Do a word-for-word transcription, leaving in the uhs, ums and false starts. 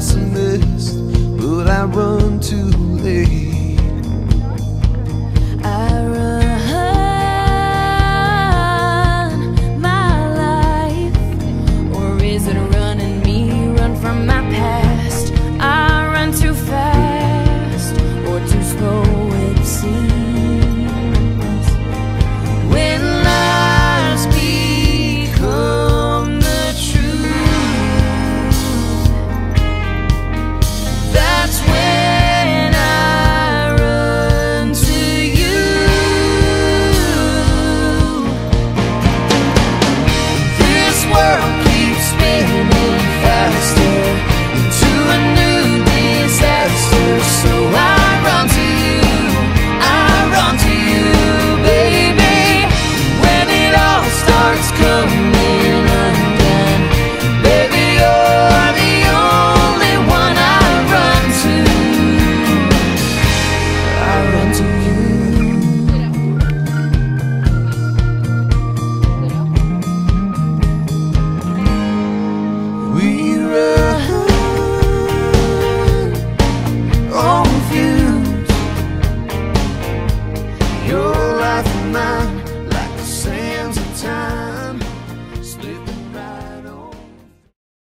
lesson.